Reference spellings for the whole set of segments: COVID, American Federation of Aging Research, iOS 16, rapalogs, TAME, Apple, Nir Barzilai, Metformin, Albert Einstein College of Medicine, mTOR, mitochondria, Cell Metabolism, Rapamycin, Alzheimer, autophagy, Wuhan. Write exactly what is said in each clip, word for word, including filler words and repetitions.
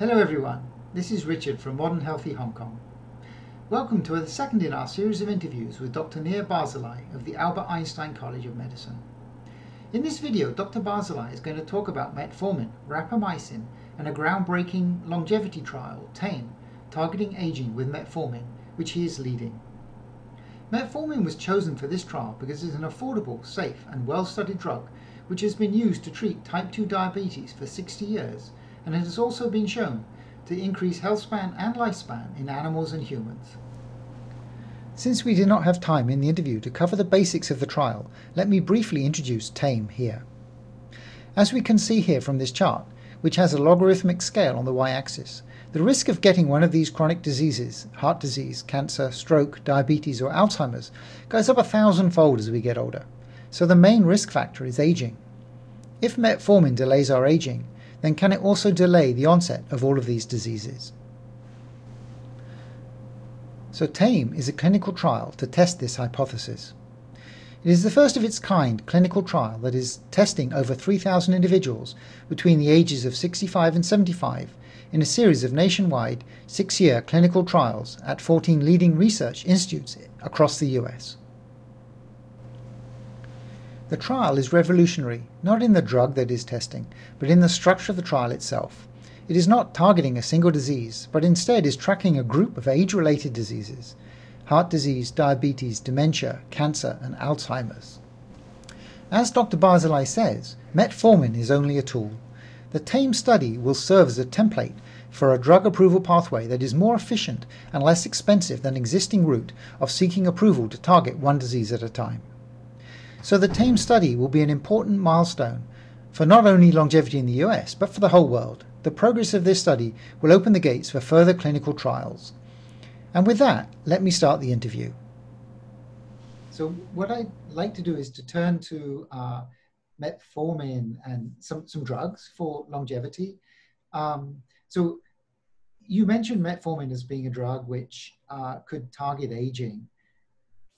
Hello everyone, this is Richard from Modern Healthy Hong Kong. Welcome to the second in our series of interviews with Doctor Nir Barzilai of the Albert Einstein College of Medicine. In this video, Doctor Barzilai is going to talk about metformin, rapamycin and a groundbreaking longevity trial, TAME, targeting aging with metformin, which he is leading. Metformin was chosen for this trial because it's an affordable, safe and well-studied drug which has been used to treat type two diabetes for sixty years and it has also been shown to increase health span and lifespan in animals and humans. Since we did not have time in the interview to cover the basics of the trial, let me briefly introduce TAME here. As we can see here from this chart, which has a logarithmic scale on the y-axis, the risk of getting one of these chronic diseases, heart disease, cancer, stroke, diabetes or Alzheimer's, goes up a thousand-fold as we get older. So the main risk factor is aging. If metformin delays our aging, then can it also delay the onset of all of these diseases? So TAME is a clinical trial to test this hypothesis. It is the first of its kind clinical trial that is testing over three thousand individuals between the ages of sixty-five and seventy-five in a series of nationwide six-year clinical trials at fourteen leading research institutes across the U S. The trial is revolutionary, not in the drug that is testing, but in the structure of the trial itself. It is not targeting a single disease, but instead is tracking a group of age-related diseases: heart disease, diabetes, dementia, cancer, and Alzheimer's. As Doctor Barzilai says, metformin is only a tool. The TAME study will serve as a template for a drug approval pathway that is more efficient and less expensive than existing route of seeking approval to target one disease at a time. So the TAME study will be an important milestone for not only longevity in the U S, but for the whole world. The progress of this study will open the gates for further clinical trials. And with that, let me start the interview. So what I'd like to do is to turn to uh, metformin and some, some drugs for longevity. Um, so you mentioned metformin as being a drug which uh, could target aging.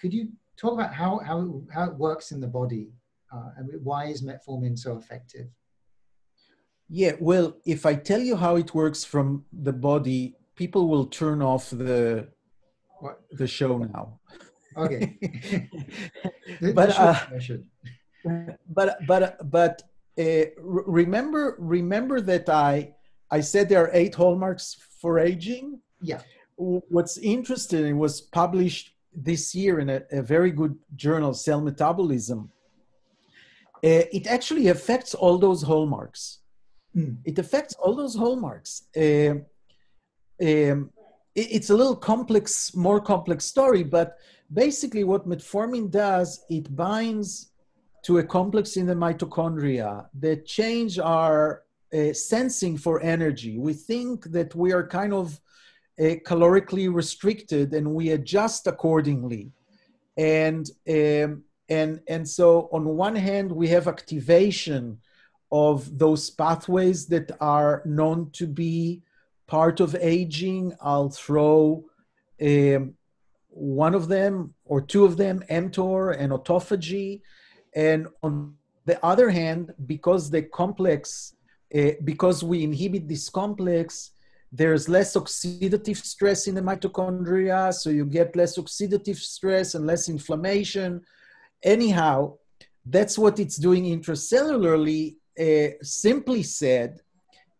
Could you talk about how, how, how it works in the body uh, and why is metformin so effective? Yeah, well, if I tell you how it works from the body, people will turn off the, what? the show now. Okay. but, uh, but, but, but uh, remember, remember that I, I said there are eight hallmarks for aging. Yeah. What's interesting, it was published this year in a, a very good journal, Cell Metabolism. Uh, it actually affects all those hallmarks. Mm. It affects all those hallmarks. Uh, um, it, it's a little complex, more complex story, but basically what metformin does, it binds to a complex in the mitochondria that change our uh, sensing for energy. We think that we are kind of Uh, calorically restricted and we adjust accordingly, and um, and and so on one hand we have activation of those pathways that are known to be part of aging. I'll throw um, one of them or two of them, mTOR and autophagy, and on the other hand, because the complex uh, because we inhibit this complex, there's less oxidative stress in the mitochondria, so you get less oxidative stress and less inflammation. Anyhow, that's what it's doing intracellularly. Uh, simply said,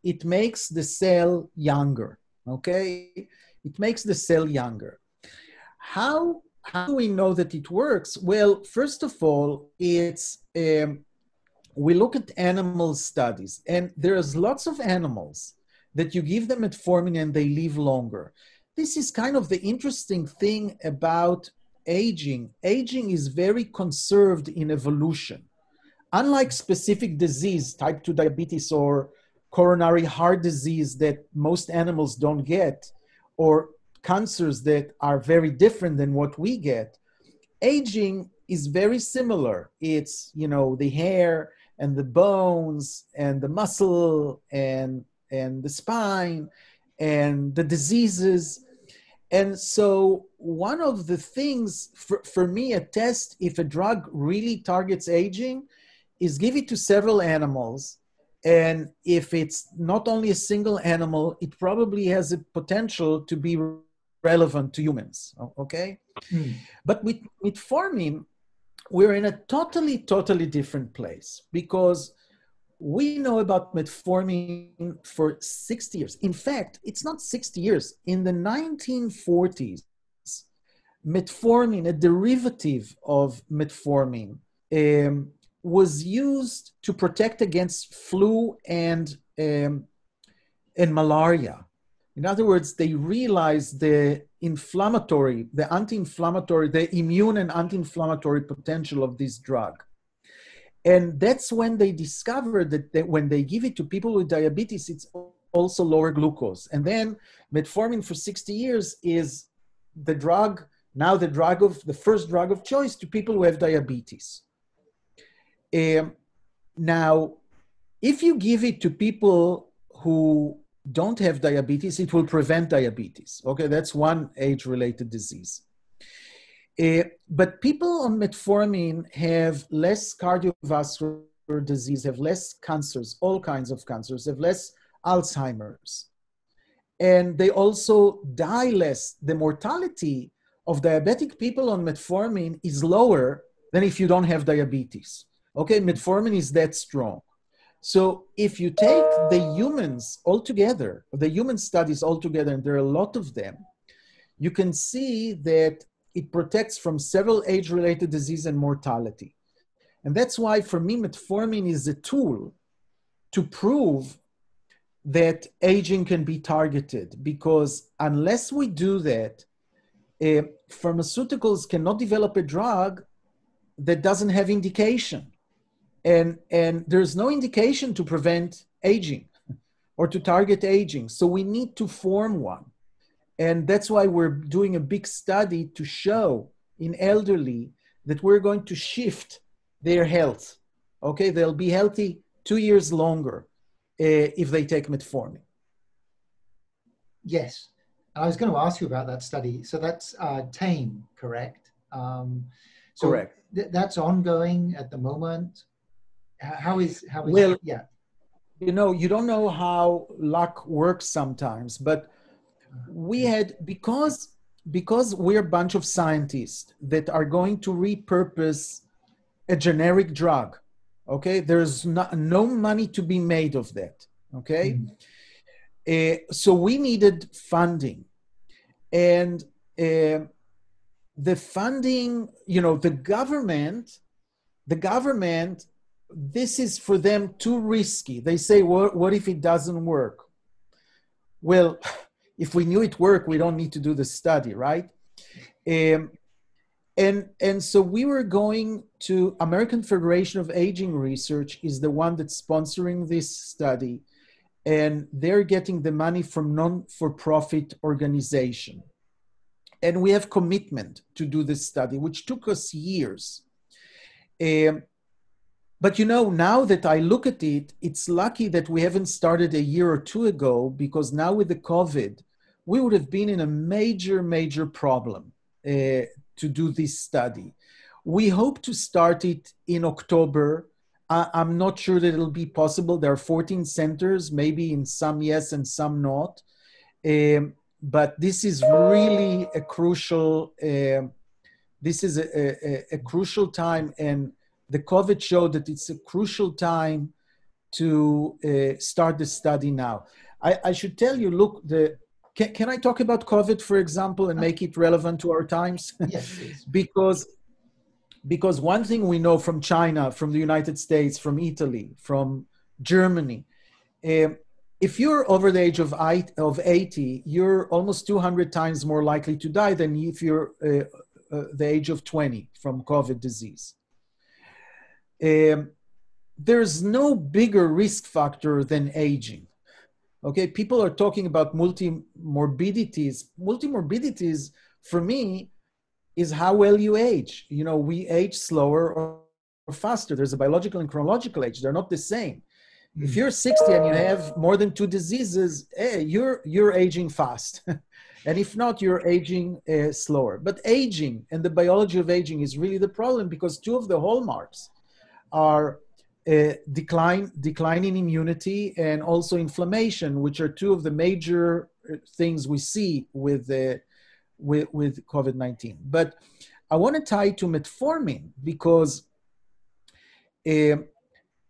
it makes the cell younger, okay? It makes the cell younger. How, how do we know that it works? Well, first of all, it's, um, we look at animal studies, and there's lots of animals that you give them metformin and they live longer. This is kind of the interesting thing about aging. Aging is very conserved in evolution. Unlike specific disease, type two diabetes or coronary heart disease that most animals don't get, or cancers that are very different than what we get, aging is very similar. It's, you know, the hair and the bones and the muscle and and the spine and the diseases. And so one of the things for, for me, a test if a drug really targets aging is give it to several animals And if it's not only a single animal, it probably has a potential to be relevant to humans, okay? Mm. But with metformin, we're in a totally, totally different place, because we know about metformin for sixty years. In fact, it's not sixty years. In the nineteen forties, metformin, a derivative of metformin, um, was used to protect against flu and, um, and malaria. In other words, they realized the inflammatory, the anti-inflammatory, the immune and anti-inflammatory potential of this drug. And that's when they discovered that they, when they give it to people with diabetes, it's also lower glucose. And then metformin for sixty years is the drug, now the drug of, the first drug of choice to people who have diabetes. Um, now, if you give it to people who don't have diabetes, it will prevent diabetes. Okay, that's one age-related disease. Uh, but people on metformin have less cardiovascular disease, have less cancers, all kinds of cancers, have less Alzheimer's. And they also die less. The mortality of diabetic people on metformin is lower than if you don't have diabetes. Okay, metformin is that strong. So if you take the humans altogether, the human studies altogether, and there are a lot of them, you can see that it protects from several age-related disease and mortality. And that's why, for me, metformin is a tool to prove that aging can be targeted, because unless we do that, uh, pharmaceuticals cannot develop a drug that doesn't have indication. And, and there's no indication to prevent aging or to target aging. So we need to form one. And that's why we're doing a big study to show in elderly that we're going to shift their health. Okay, they'll be healthy two years longer uh, if they take metformin. Yes, I was going to ask you about that study. So that's uh, TAME, correct? Um, so correct. Th that's ongoing at the moment. How is, how is well, yeah. You know, you don't know how luck works sometimes, but we had, because, because we're a bunch of scientists that are going to repurpose a generic drug, okay? There's not, no money to be made of that, okay? Mm. Uh, so we needed funding. And uh, the funding, you know, the government, the government, this is for them too risky. They say, well, what if it doesn't work? Well, if we knew it worked, we don't need to do the study, right? Um, and, and so we were going to American Federation of Aging Research is the one that's sponsoring this study. And they're getting the money from non-for-profit organization. And we have commitment to do this study, which took us years. Um, But you know, now that I look at it, it's lucky that we haven't started a year or two ago, because now with the COVID, we would have been in a major, major problem uh, to do this study. We hope to start it in October. I I'm not sure that it'll be possible. There are fourteen centers, maybe in some yes and some not. Um, but this is really a crucial, uh, this is a, a, a crucial time, and the COVID showed that it's a crucial time to uh, start the study now. I, I should tell you, look, the, can, can I talk about COVID, for example, and make it relevant to our times? Yes, please. because, because one thing we know from China, from the United States, from Italy, from Germany, um, if you're over the age of, eight, of eighty, you're almost two hundred times more likely to die than if you're uh, uh, the age of twenty from COVID disease. Um, there's no bigger risk factor than aging. Okay, people are talking about multimorbidities. Multimorbidities, for me, is how well you age. You know, we age slower or, or faster. There's a biological and chronological age. They're not the same. Mm. If you're sixty and you have more than two diseases, hey, you're, you're aging fast. And if not, you're aging uh, slower. But aging and the biology of aging is really the problem, because two of the hallmarks are uh, decline, decline in immunity and also inflammation, which are two of the major things we see with, uh, with, with COVID nineteen. But I want to tie to metformin because uh,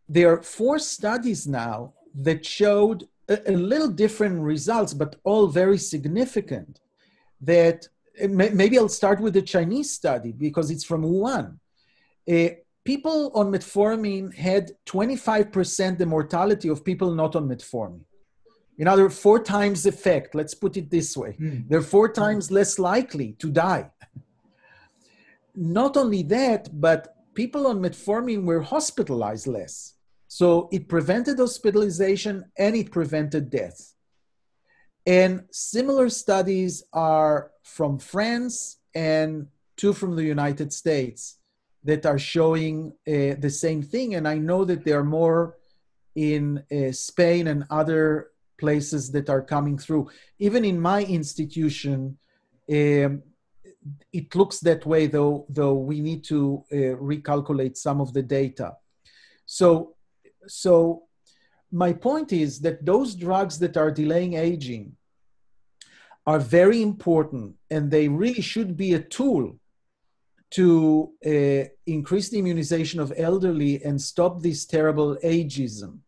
there are four studies now that showed a, a little different results, but all very significant. That maybe I'll start with the Chinese study because it's from Wuhan. Uh, people on metformin had twenty-five percent the mortality of people not on metformin. In other words, four times effect, let's put it this way. Mm. They're four times less likely to die. Not only that, but people on metformin were hospitalized less. So it prevented hospitalization and it prevented death. And similar studies are from France and two from the United States that are showing uh, the same thing. And I know that there are more in uh, Spain and other places that are coming through. Even in my institution, um, it looks that way, though, though we need to uh, recalculate some of the data. So, so my point is that those drugs that are delaying aging are very important, and they really should be a tool to uh, increase the immunization of elderly and stop this terrible ageism.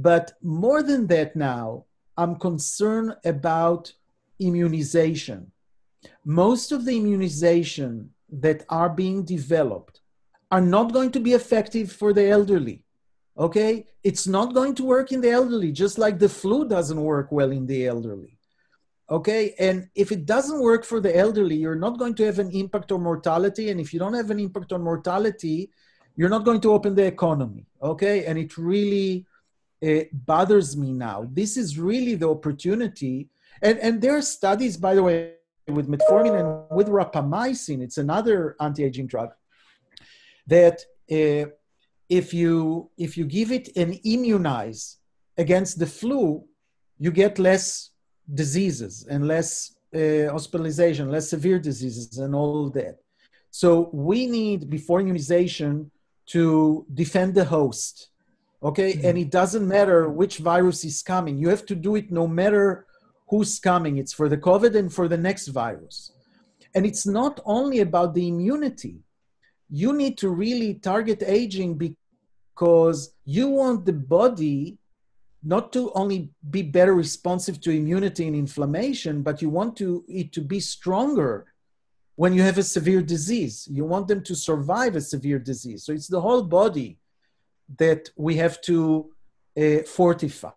But more than that now, I'm concerned about immunization. Most of the immunization that are being developed are not going to be effective for the elderly, okay? It's not going to work in the elderly, just like the flu doesn't work well in the elderly, okay? And if it doesn't work for the elderly, you're not going to have an impact on mortality. And if you don't have an impact on mortality, you're not going to open the economy, okay? And it really it bothers me now. This is really the opportunity. And, and there are studies, by the way, with metformin and with rapamycin, it's another anti-aging drug, that uh, if you if you give it and immunize against the flu, you get less diseases and less uh, hospitalization, less severe diseases and all that. So we need, before immunization, to defend the host, okay? Mm-hmm. And it doesn't matter which virus is coming. You have to do it no matter who's coming. It's for the COVID and for the next virus. And it's not only about the immunity. You need to really target aging because you want the body not to only be better responsive to immunity and inflammation, but you want to, it to be stronger when you have a severe disease. You want them to survive a severe disease. So it's the whole body that we have to uh, fortify.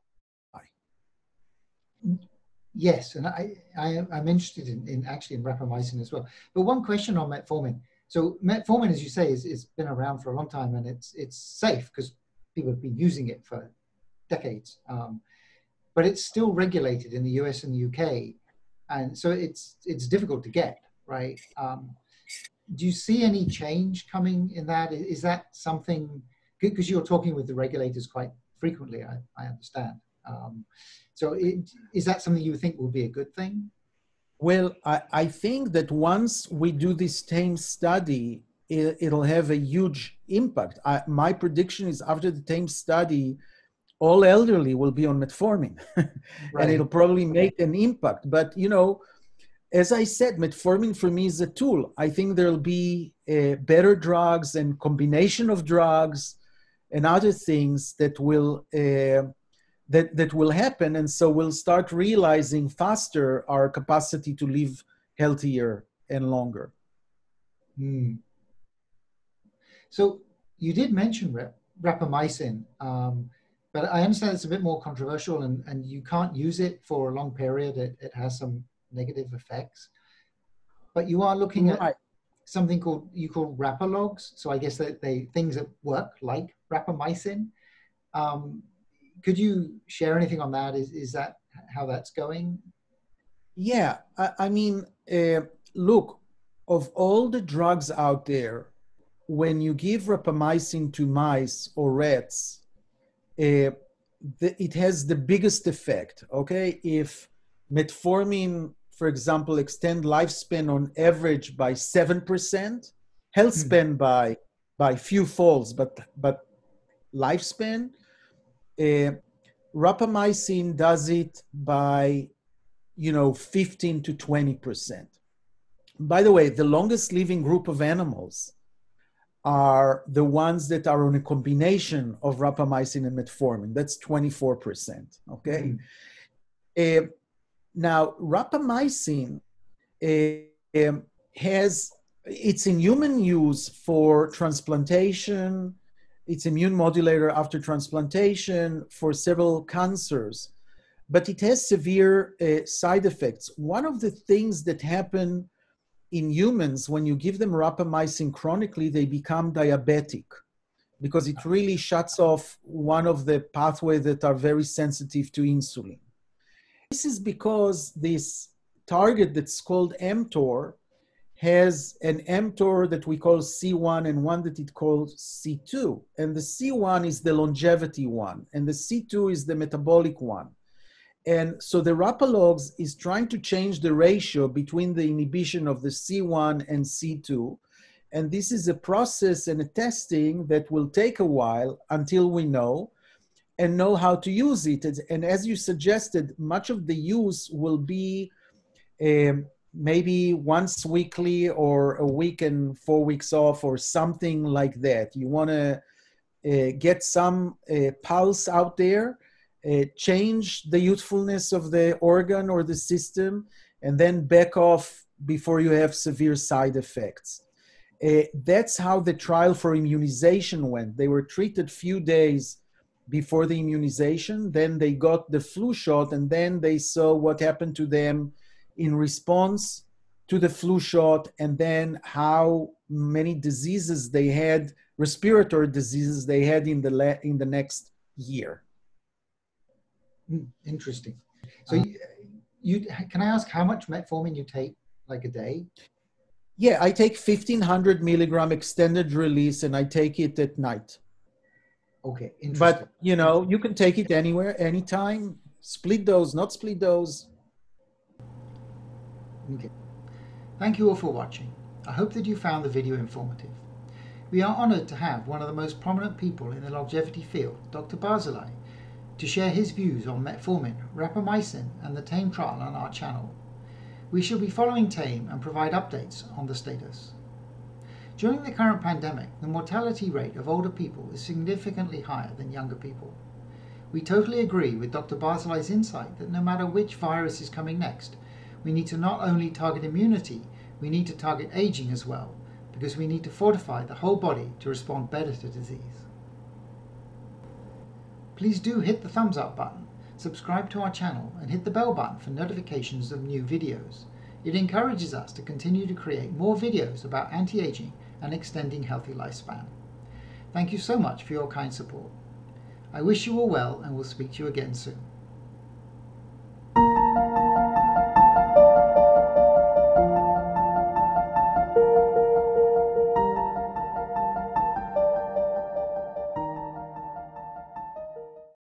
Yes, and I, I, I'm interested in, in actually in rapamycin as well. But one question on metformin. So metformin, as you say, is, is been around for a long time, and it's it's safe because people have been using it for decades. Um, but it's still regulated in the U S and the U K, and so it's it's difficult to get, right? Um, do you see any change coming in that? Is that something? Because you're talking with the regulators quite frequently, I, I understand. Um, so it, is that something you think will be a good thing? Well, I, I think that once we do this TAME study, it, it'll have a huge impact. I, my prediction is after the TAME study, all elderly will be on metformin. Right. And it'll probably make an impact. But, you know, as I said, metformin for me is a tool. I think there'll be uh, better drugs and combination of drugs and other things that will uh, That, that will happen, and so we'll start realizing faster our capacity to live healthier and longer. Mm. So you did mention rap rapamycin, um, but I understand it's a bit more controversial and, and you can't use it for a long period. It, it has some negative effects, but you are looking right. at something called, you call rapalogs. So I guess that they, things that work like rapamycin. Um, Could you share anything on that? Is, is that how that's going? Yeah, I, I mean, uh, look, of all the drugs out there, when you give rapamycin to mice or rats, uh, the, it has the biggest effect, okay? If metformin, for example, extend lifespan on average by seven percent, health span mm-hmm. by, by few folds, but, but lifespan. Uh, rapamycin does it by, you know, fifteen to twenty percent. By the way, the longest living group of animals are the ones that are on a combination of rapamycin and metformin. That's twenty-four percent, okay? Mm-hmm. uh, now, rapamycin uh, um, has, it's in human use for transplantation, it's immune modulator after transplantation for several cancers, but it has severe uh, side effects. One of the things that happen in humans, when you give them rapamycin chronically, they become diabetic because it really shuts off one of the pathways that are very sensitive to insulin. This is because this target that's called mTOR has an mTOR that we call C one and one that it calls C two. And the C one is the longevity one, and the C two is the metabolic one. And so the rapalogs is trying to change the ratio between the inhibition of the C one and C two. And this is a process and a testing that will take a while until we know and know how to use it. And as you suggested, much of the use will be um, maybe once weekly or a week and four weeks off or something like that. You want to uh, get some uh, pulse out there. Uh, change the usefulness of the organ or the system, and then back off before you have severe side effects. Uh, that's how the trial for immunization went. They were treated a few days before the immunization, then they got the flu shot, and then they saw what happened to them in response to the flu shot, and then how many diseases they had, respiratory diseases they had in the, la in the next year. Interesting. So you, you, can I ask how much metformin you take, like a day? Yeah, I take fifteen hundred milligram extended release and I take it at night. Okay, interesting. But, you know, you can take it anywhere, anytime, split dose, not split dose. Okay. Thank you all for watching. I hope that you found the video informative. We are honored to have one of the most prominent people in the longevity field, Doctor Barzilai, to share his views on metformin, rapamycin and the TAME trial on our channel. We shall be following TAME and provide updates on the status. During the current pandemic, the mortality rate of older people is significantly higher than younger people. We totally agree with Doctor Barzilai's insight that no matter which virus is coming next, we need to not only target immunity, we need to target aging as well, because we need to fortify the whole body to respond better to disease. Please do hit the thumbs up button, subscribe to our channel and hit the bell button for notifications of new videos. It encourages us to continue to create more videos about anti-aging and extending healthy lifespan. Thank you so much for your kind support. I wish you all well and will speak to you again soon.